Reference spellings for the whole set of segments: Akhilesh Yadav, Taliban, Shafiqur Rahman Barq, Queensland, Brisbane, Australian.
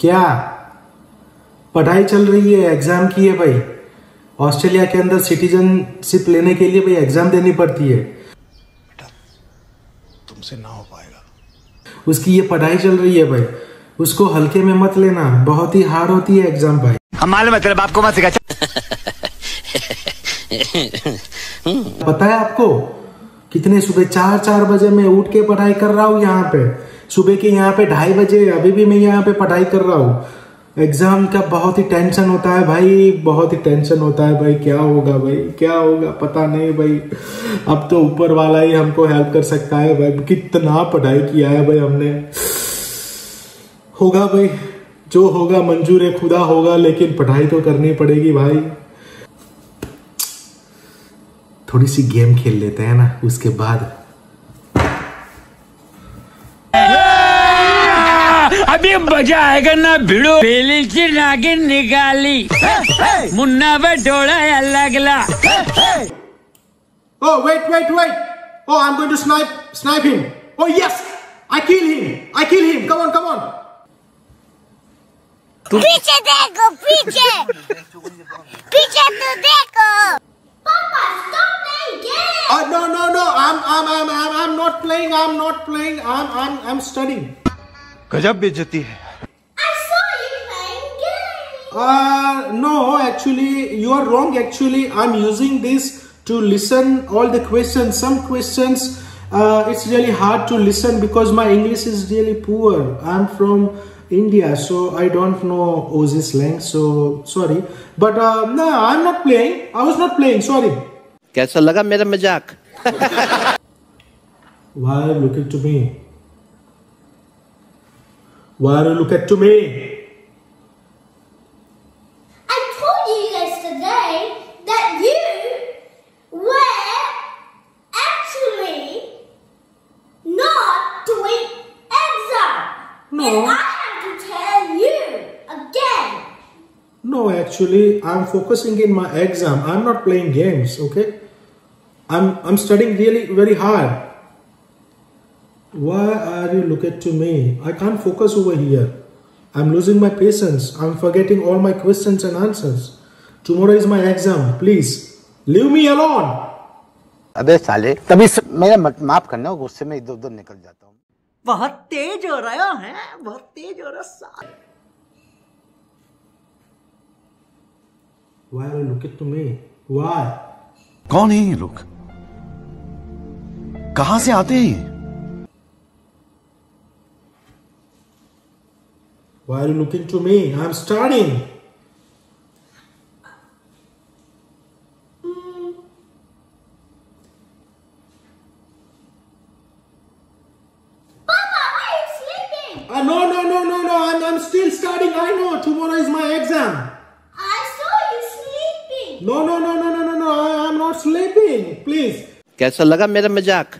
क्या पढ़ाई चल रही है, एग्जाम की है भाई। ऑस्ट्रेलिया के अंदर सिटीजनशिप लेने के लिए भाई एग्जाम देनी पड़ती है। बेटा तुमसे ना हो पाएगा, उसकी ये पढ़ाई चल रही है भाई, उसको हल्के में मत लेना, बहुत ही हार्ड होती है एग्जाम भाई। हम मालूम है तेरे बाप को मत सिखा। पता है आपको कितने सुबह 4-4 बजे मैं उठ के पढ़ाई कर रहा हूँ यहाँ पे, सुबह के यहाँ पे 2:30 बजे अभी भी मैं यहाँ पे पढ़ाई कर रहा हूँ। एग्जाम का बहुत ही टेंशन होता है भाई, बहुत ही टेंशन होता है भाई। क्या होगा भाई, क्या होगा पता नहीं भाई। अब तो ऊपर वाला ही हमको हेल्प कर सकता है भाई। कितना पढ़ाई किया है भाई हमने, होगा भाई जो होगा मंजूर है, खुदा होगा, लेकिन पढ़ाई तो करनी पड़ेगी भाई। थोड़ी सी गेम खेल लेते हैं ना, उसके बाद अभी मजा आएगा ना। भिड़ो बेली की नागिन निकाली, मुन्ना बटोड़ा लगला। Oh wait wait wait! Oh I'm going to snipe him! Oh yes! I kill him! I kill him! Come on come on! पीछे देखो, पीछे पीछे तो देखो। पापा stop playing game. Oh no no no! I'm not playing. I'm not playing. I'm studying. गजब बेइज्जती है। I saw you playing game. No, actually you are wrong. Actually I'm using this to listen all the questions. Some questions it's really hard to listen because my English is really poor. I'm from India, so I don't know Aussie slang, so sorry. But no, I'm not playing. I was not playing. Sorry. कैसा लगा मेरा मजाक? Why are you looking to me? Why are you looking to me? I told you guys today that you were actually not doing exam. No. No, actually, I'm focusing in my exam. I'm not playing games. Okay, I'm studying really very hard. Why are you looking to me? I can't focus over here. I'm losing my patience. I'm forgetting all my questions and answers. Tomorrow is my exam. Please leave me alone. अबे साले, तभी मेरा माफ करना, गुस्से में इधर उधर निकल जाता हूँ। बहुत तेज हो रहा है, बहुत तेज हो रहा साले। Why are you looking to me? Why? कौन है ये लोग? कहाँ से आते हैं? Why are you looking to me? I'm studying. Papa, why are you sleeping? No. I'm still studying. I know tomorrow is my exam. No, I am not sleeping. Please. कैसा लगा मेरा मजाक?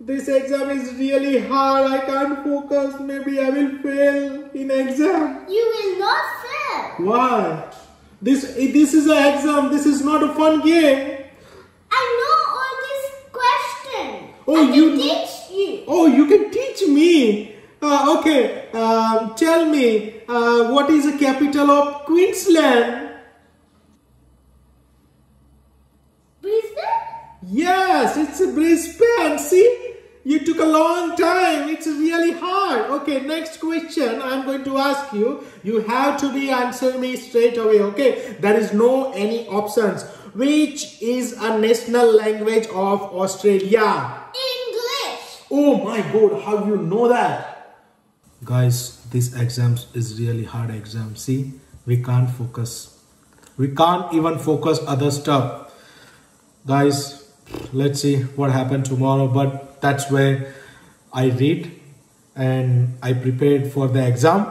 This exam is really hard. I can't focus. Maybe I will fail in exam. You will not fail. Why? This is an exam. This is not a fun game. I know all these questions. Oh, I can teach you. Oh, you can teach me. Okay. Tell me, what is the capital of Queensland? Yes, it's a Brisbane. See, you took a long time. It's really hard. Okay, next question I'm going to ask you. You have to be answer me straight away. Okay, there is no any options. Which is a national language of Australia? English. Oh my God, how do you know that? Guys, this exam is really hard exam. See, we can't focus. We can't even focus other stuff. Guys, let's see what happens tomorrow, but that's where I read and I prepared for the exam.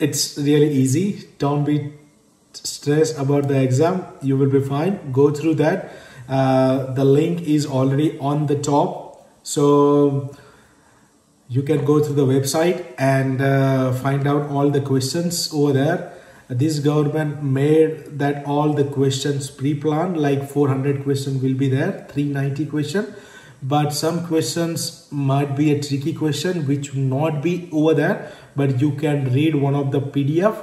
It's really easy. Don't be stressed about the exam. You will be fine. Go through that. The link is already on the top, so you can go through the website and find out all the questions over there. This government made that all the questions pre-planned, like 400 question will be there, 390 question, but some questions might be a tricky question which will not be over there, but you can read one of the PDF.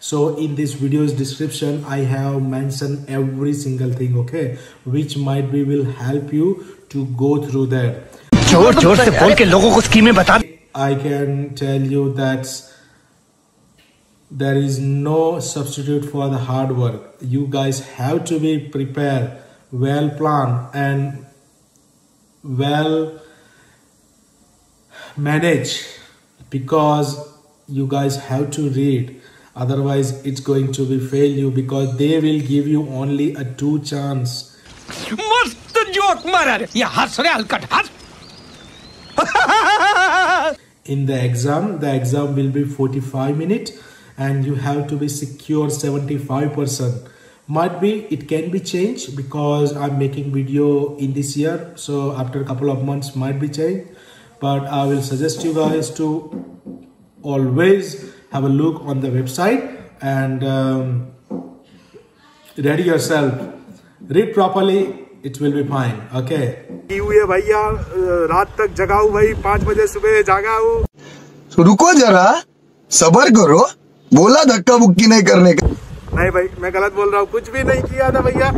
So in this video's description I have mentioned every single thing, okay, which might be will help you to go through that. I can tell you that there is no substitute for the hard work. You guys have to be prepared, well planned and well managed, because you guys have to read, otherwise it's going to be fail you, because they will give you only a 2 chance. Must joke mara ya has re halkat has. In the exam will be 45 minutes and you have to be secure 75%. Might be it can be changed because I'm making video in this year, so after a couple of months might be changed, but I will suggest you guys to always have a look on the website and ready yourself, read properly, it will be fine, okay. So रुको जरा सबर करो, बोला धक्का बुक्की नहीं करने का। नहीं भाई मैं गलत बोल रहा हूँ, कुछ भी नहीं किया था भैया,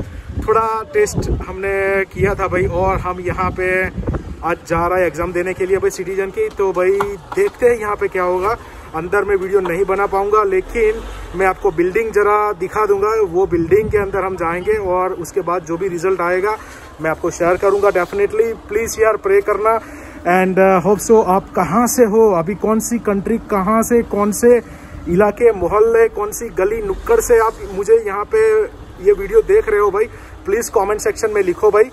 थोड़ा टेस्ट हमने किया था भाई, और हम यहाँ पे आज जा रहा है एग्जाम देने के लिए भाई सिटीजन की, तो भाई देखते हैं यहाँ पे क्या होगा। अंदर मैं वीडियो नहीं बना पाऊंगा, लेकिन मैं आपको बिल्डिंग जरा दिखा दूंगा, वो बिल्डिंग के अंदर हम जाएंगे और उसके बाद जो भी रिजल्ट आएगा मैं आपको शेयर करूंगा डेफिनेटली। प्लीज यार प्रे करना एंड होप सो। आप कहाँ से हो, अभी कौन सी कंट्री, कहाँ से, कौन से इलाके मोहल्ले, कौन सी गली नुक्कड़ से आप मुझे यहाँ पे ये वीडियो देख रहे हो भाई, प्लीज़ कमेंट सेक्शन में लिखो भाई।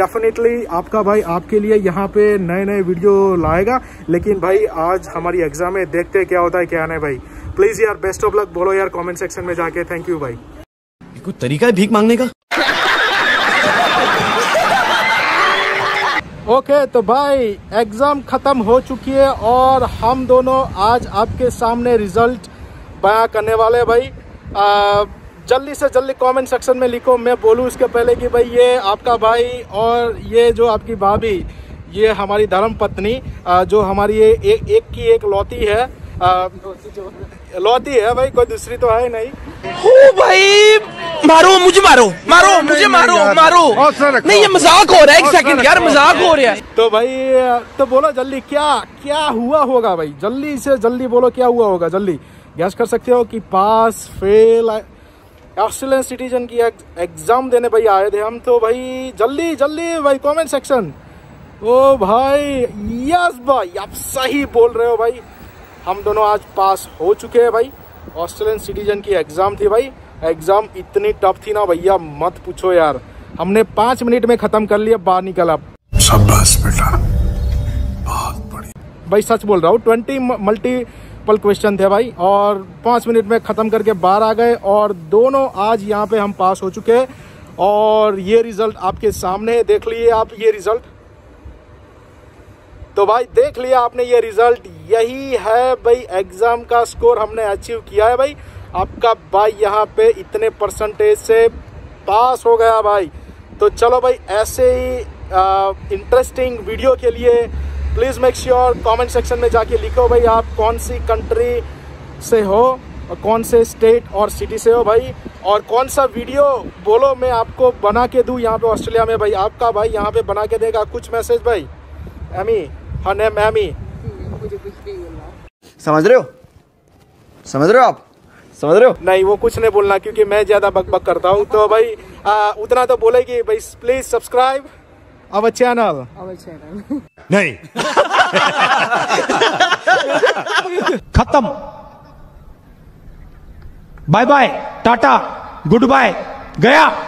डेफिनेटली आपका भाई आपके लिए यहाँ पे नए नए वीडियो लाएगा, लेकिन भाई आज हमारी एग्जाम है, देखते क्या होता है क्या नहीं भाई। प्लीज़ यार बेस्ट ऑफ लक बोलो यार कमेंट सेक्शन में जाके, थैंक यू भाई। कुछ तरीका है भीख मांगने का? ओके तो भाई एग्ज़ाम ख़त्म हो चुकी है और हम दोनों आज आपके सामने रिज़ल्ट बयां करने वाले भाई। जल्दी से जल्दी कमेंट सेक्शन में लिखो, मैं बोलूँ उसके पहले कि भाई ये आपका भाई और ये जो आपकी भाभी, ये हमारी धर्म पत्नी जो हमारी ये एक की एक लौती है, लौती है भाई, कोई दूसरी तो है नहीं भाई। मारो मुझे, मारो मारो मुझे, मारो मारो नहीं, ये मजाक हो रहा है, एक सेकंड यार मजाक हो रहा है। तो भाई तो बोलो जल्दी क्या क्या हुआ होगा भाई, जल्दी से जल्दी बोलो क्या हुआ होगा, जल्दी गैस कर सकते हो कि पास फेल। ऑस्ट्रेलियन सिटीजन की एग्जाम देने भाई आए थे हम, तो भाई जल्दी जल्दी भाई कमेंट सेक्शन। ओ भाई यस भाई आप सही बोल रहे हो भाई, हम दोनों आज पास हो चुके हैं भाई। ऑस्ट्रेलियन सिटीजन की एग्जाम थी भाई, एग्जाम इतनी टफ थी ना भैया मत पूछो यार, हमने 5 मिनट में खत्म कर लिया, बाहर निकला। शाबाश बेटा बहुत बढ़िया भाई, सच बोल रहा हूँ, 20 मल्टीपल क्वेश्चन थे भाई और 5 मिनट में खत्म करके बाहर आ गए, और दोनों आज यहाँ पे हम पास हो चुके हैं। और ये रिजल्ट आपके सामने है, देख लिए आप ये रिजल्ट, तो भाई देख लिया आपने ये रिजल्ट, यही है भाई एग्जाम का स्कोर हमने अचीव किया है भाई। आपका भाई यहाँ पे इतने परसेंटेज से पास हो गया भाई। तो चलो भाई ऐसे ही इंटरेस्टिंग वीडियो के लिए please make sure comment section में जाके लिखो भाई आप कौन सी कंट्री से हो और कौन से स्टेट और सिटी से हो भाई, और कौन सा वीडियो बोलो मैं आपको बना के दूँ यहाँ पे ऑस्ट्रेलिया में भाई, आपका भाई यहाँ पे बना के देगा कुछ मैसेज भाई। एमी, हाँ नेम एमी, समझ रहे हो, समझ रहे हो आप, समझ रहे हो? नहीं वो कुछ नहीं बोलना क्योंकि मैं ज्यादा बकबक करता हूँ, तो भाई उतना तो बोलेगी भाई। Please subscribe our channel, our channel नहीं। खत्म, bye bye tata good bye, गया।